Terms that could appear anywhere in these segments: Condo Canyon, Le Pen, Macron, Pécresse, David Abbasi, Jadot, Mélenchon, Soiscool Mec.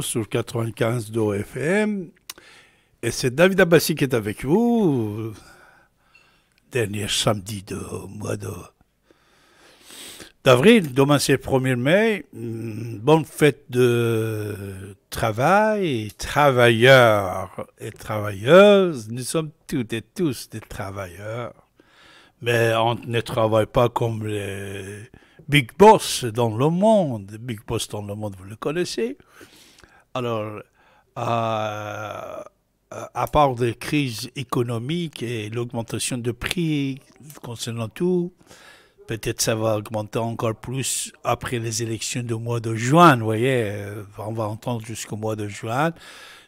Sur 95 d'OFM. Et c'est David Abbasi qui est avec vous. Dernier samedi de mois d'avril, demain c'est 1er mai. Bonne fête de travail, travailleurs et travailleuses. Nous sommes toutes et tous des travailleurs. Mais on ne travaille pas comme les big boss dans le monde. Big boss dans le monde, vous le connaissez. Alors, à part des crises économiques et l'augmentation de prix concernant tout, peut-être ça va augmenter encore plus après les élections du mois de juin, vous voyez, on va entendre jusqu'au mois de juin.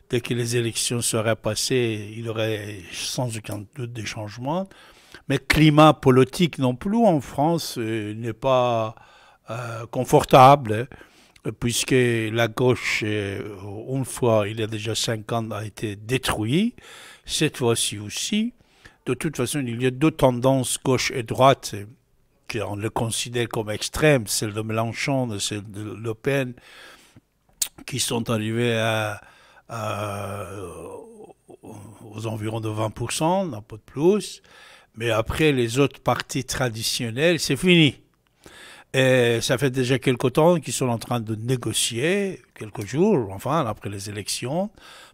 Dès que les élections seraient passées, il y aurait sans aucun doute des changements. Mais le climat politique non plus en France n'est pas confortable, puisque la gauche, une fois, il y a déjà 5 ans, a été détruite, cette fois-ci aussi. De toute façon, il y a deux tendances, gauche et droite, qu'on le considère comme extrêmes, celle de Mélenchon et celle de Le Pen, qui sont arrivées aux environs de 20%, un peu de plus. Mais après, les autres partis traditionnels, c'est fini. Et ça fait déjà quelque temps qu'ils sont en train de négocier, quelques jours, enfin, après les élections,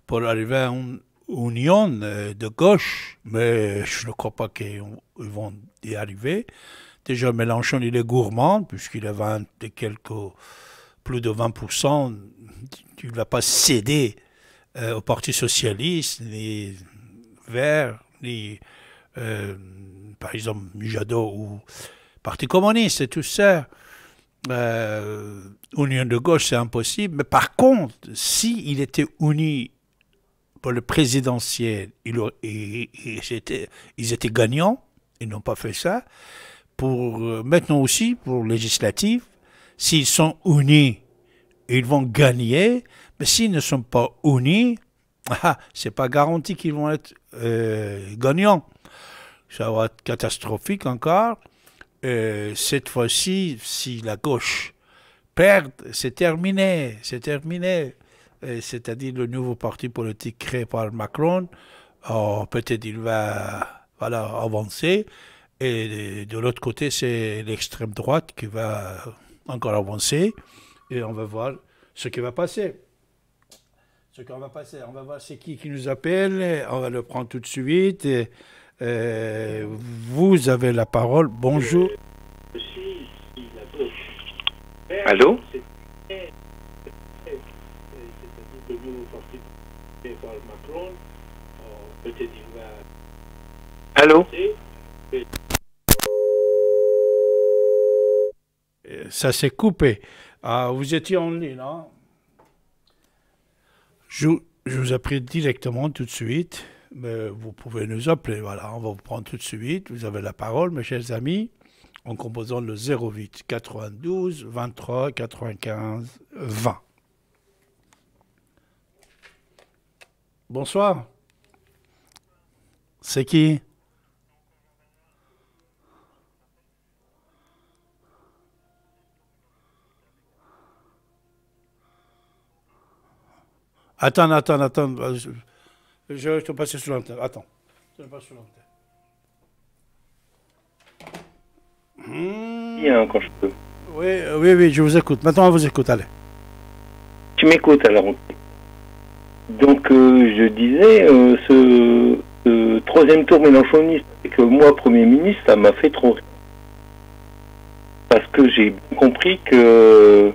pour arriver à une union de gauche. Mais je ne crois pas qu'ils vont y arriver. Déjà, Mélenchon, il est gourmand, puisqu'il a plus de 20%. Il ne va pas céder au Parti socialiste, ni Vert, ni, par exemple, Jadot ou Parti communiste et tout ça, union de gauche, c'est impossible. Mais par contre, s'il était uni pour le présidentiel, ils étaient gagnants, ils n'ont pas fait ça. Pour, maintenant aussi, pour législatif, s'ils sont unis, ils vont gagner. Mais s'ils ne sont pas unis, c'est pas garanti qu'ils vont être gagnants. Ça va être catastrophique encore. Cette fois-ci, si la gauche perd, c'est terminé, c'est terminé. C'est-à-dire le nouveau parti politique créé par Macron, peut-être il va avancer. Et de l'autre côté, c'est l'extrême droite qui va encore avancer. Et on va voir ce qui va passer. Ce qu'on va passer, on va voir c'est qui nous appelle. On va le prendre tout de suite. Vous avez la parole. Bonjour. Allô? Allô? Ça s'est coupé. Ah, vous étiez en ligne, hein? Je vous appelle directement tout de suite. Mais vous pouvez nous appeler, voilà, on va vous prendre tout de suite. Vous avez la parole, mes chers amis, en composant le 08 92 23 95 20. Bonsoir. C'est qui? Attends. Je vais te passer sur l'antenne. Attends. Je te passe sur l'antenne. Bien, quand je peux. Oui, je vous écoute. Maintenant, on vous écoute, allez. Tu m'écoutes, alors. Donc, je disais, ce troisième tour mélenchoniste, c'est que moi, Premier ministre, ça m'a fait trop rire. Parce que j'ai compris que...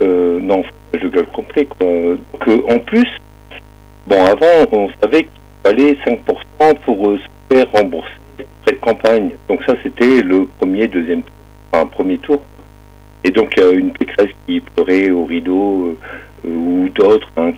non, je le compris, quoi. Donc, en plus... Bon, avant, on savait qu'il fallait 5% pour se faire rembourser près de campagne. Donc ça, c'était le premier tour. Et donc, il y a une Pécresse qui pleurait au rideau ou d'autres hein, qui